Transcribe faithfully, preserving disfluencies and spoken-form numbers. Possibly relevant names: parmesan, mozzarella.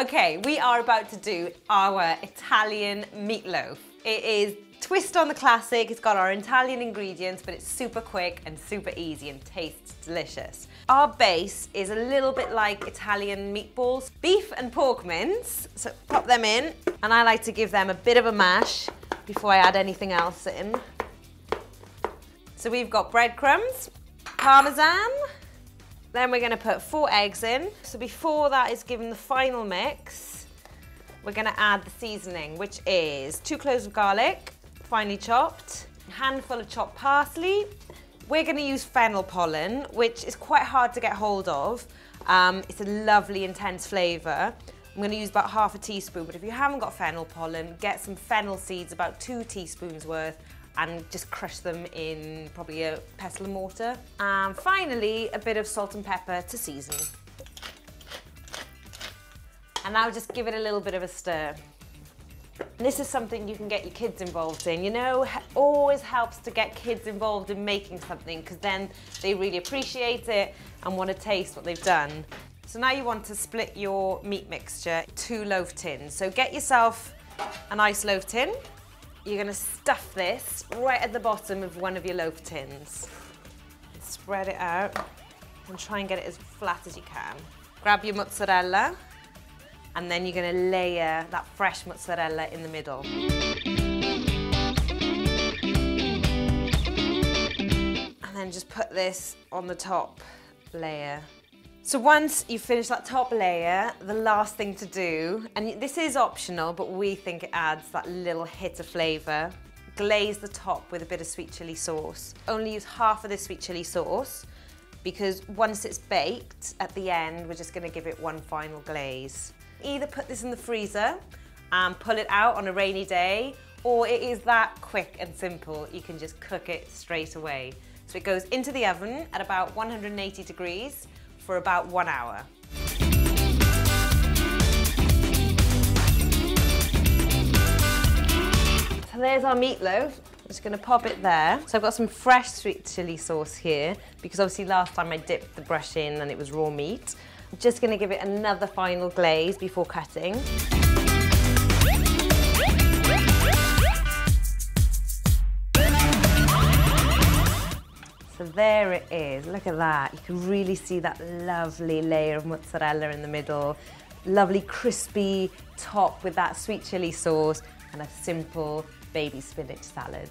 Okay, we are about to do our Italian meatloaf. It is twist on the classic, it's got our Italian ingredients, but it's super quick and super easy and tastes delicious. Our base is a little bit like Italian meatballs. Beef and pork mince, so pop them in. And I like to give them a bit of a mash before I add anything else in. So we've got breadcrumbs, parmesan, then we're gonna put four eggs in. So before that is given the final mix, we're gonna add the seasoning, which is two cloves of garlic, finely chopped, a handful of chopped parsley. We're going to use fennel pollen, which is quite hard to get hold of. Um, it's a lovely intense flavour. I'm going to use about half a teaspoon, but if you haven't got fennel pollen, get some fennel seeds, about two teaspoons worth, and just crush them in probably a pestle and mortar. And finally, a bit of salt and pepper to season. And now just give it a little bit of a stir. And this is something you can get your kids involved in, you know, it always helps to get kids involved in making something because then they really appreciate it and want to taste what they've done. So now you want to split your meat mixture two loaf tins. So get yourself a nice loaf tin. You're going to stuff this right at the bottom of one of your loaf tins. Spread it out and try and get it as flat as you can. Grab your mozzarella. And then you're going to layer that fresh mozzarella in the middle. And then just put this on the top layer. So once you finish that top layer, the last thing to do, and this is optional, but we think it adds that little hit of flavour, glaze the top with a bit of sweet chilli sauce. Only use half of this sweet chilli sauce, because once it's baked, at the end, we're just going to give it one final glaze. Either put this in the freezer and pull it out on a rainy day, or it is that quick and simple, you can just cook it straight away. So it goes into the oven at about one hundred eighty degrees for about one hour. So there's our meatloaf. I'm just going to pop it there. So I've got some fresh sweet chilli sauce here because obviously last time I dipped the brush in and it was raw meat. I'm just going to give it another final glaze before cutting. So there it is. Look at that. You can really see that lovely layer of mozzarella in the middle. Lovely crispy top with that sweet chilli sauce and a simple baby spinach salad.